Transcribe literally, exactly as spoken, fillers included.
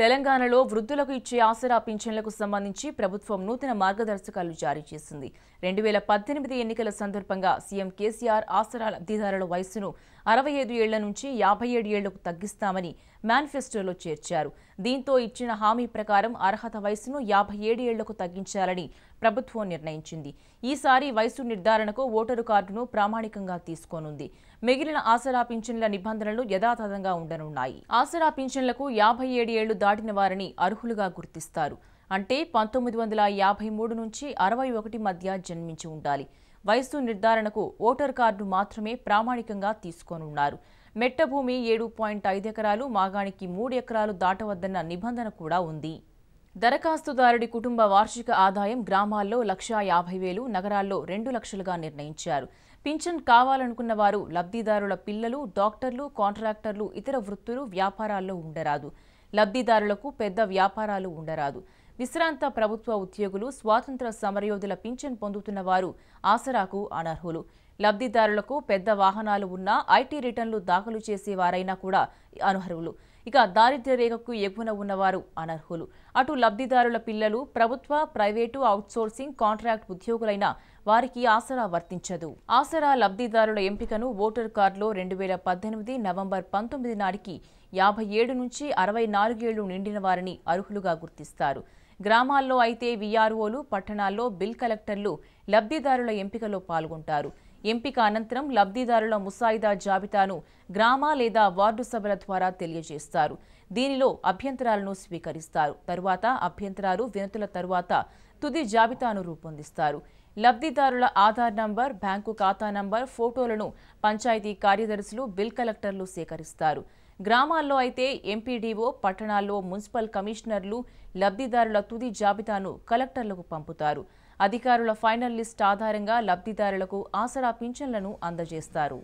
తెలంగాణలో వృద్ధులకు ఇచ్చే ఆసరా పింఛన్లకు సంబంధించి ప్రభుత్వం నూతన మార్గదర్శకాలు జారీ చేసింది. రెండు వేల పద్దెనిమిది ఎన్నికల సందర్భంగా సీఎం కేసీఆర్ ఆసరా లబ్ధిదారుల వయసును అరవై ఐదు ఏళ్ల నుంచి యాభై ఏడు ఏళ్లకు తగ్గిస్తామని మేనిఫెస్టోలో చేర్చారు. దీంతో ఇచ్చిన హామీ ప్రకారం అర్హత వయసును యాభై ఏడు ఏళ్లకు తగ్గించాలని ప్రభుత్వం నిర్ణయించింది. ఈసారి వయసు నిర్ధారణకు ఓటరు కార్డును ప్రామాణికంగా తీసుకోనుంది. మిగిలిన ఆసరా పింఛన్ల నిబంధనలు యథాతథంగా ఉండనున్నాయి. ఆసరా పింఛన్లకు యాభై ఏడు ఏళ్లు దాటిన వారిని అర్హులుగా గుర్తిస్తారు. అంటే పంతొమ్మిది వందల యాభై మూడు నుంచి అరవై ఒకటి మధ్య జన్మించి ఉండాలి. వయసు నిర్ధారణకు ఓటర్ కార్డు మాత్రమే ప్రామాణికంగా తీసుకోనున్నారు. మెట్టభూమి ఏడు పాయింట్ ఐదు ఎకరాలు, మాగానికి మూడు ఎకరాలు దాటవద్దన్న నిబంధన కూడా ఉంది. దరఖాస్తుదారుడి కుటుంబ వార్షిక ఆదాయం గ్రామాల్లో లక్షా యాభై వేలు, నగరాల్లో రెండు లక్షలుగా నిర్ణయించారు. పింఛన్ కావాలనుకున్న వారు లబ్ధిదారుల పిల్లలు, డాక్టర్లు, కాంట్రాక్టర్లు, ఇతర వృత్తులు, వ్యాపారాల్లో ఉండరాదు. లబ్ధిదారులకు పెద్ద వ్యాపారాలు ఉండరాదు. విశ్రాంత ప్రభుత్వ ఉద్యోగులు, స్వాతంత్ర సమరయోధుల పింఛన్ పొందుతున్న వారు ఆసరాకు అనర్హులు. లబ్ధిదారులకు పెద్ద వాహనాలు ఉన్నా, ఐటీ రిటర్న్లు దాఖలు చేసే వారైనా కూడా అనర్హులు. ఇక దారిద్ర్య రేఖకు ఎగువన ఉన్నవారు అనర్హులు. అటు లబ్ధిదారుల పిల్లలు, ప్రభుత్వ, ప్రైవేటు, అవుట్సోర్సింగ్, కాంట్రాక్ట్ ఉద్యోగులైన వారికి ఆసరా వర్తించదు. ఆసరా లబ్ధిదారుల ఎంపికను ఓటర్ కార్డులో రెండు వేల పద్దెనిమిది నవంబర్ పంతొమ్మిది నాటికి యాభై ఏడు నుంచి అరవై నాలుగేళ్లు నిండిన వారిని అర్హులుగా గుర్తిస్తారు. గ్రామాల్లో అయితే వీఆర్ఓలు, పట్టణాల్లో బిల్ కలెక్టర్లు లబ్ధిదారుల ఎంపికలో పాల్గొంటారు. ఎంపిక అనంతరం లబ్ధిదారుల ముసాయిదా జాబితాను గ్రామ లేదా వార్డు సభల ద్వారా తెలియజేస్తారు. దీనిలో అభ్యంతరాలను స్వీకరిస్తారు. తరువాత అభ్యంతరాలు వినతుల తరువాత తుది జాబితాను రూపొందిస్తారు. లబ్ధిదారుల ఆధార్ నంబర్, బ్యాంకు ఖాతా నంబర్, ఫోటోలను పంచాయతీ కార్యదర్శులు, బిల్ కలెక్టర్లు సేకరిస్తారు. గ్రామాల్లో అయితే ఎంపీడీఓ, పట్టణాల్లో మున్సిపల్ కమిషనర్లు లబ్ధిదారుల తుది జాబితాను కలెక్టర్లకు పంపుతారు. అధికారుల ఫైనల్ లిస్ట్ ఆధారంగా లబ్ధిదారులకు ఆసరా పింఛన్లను అందజేస్తారు.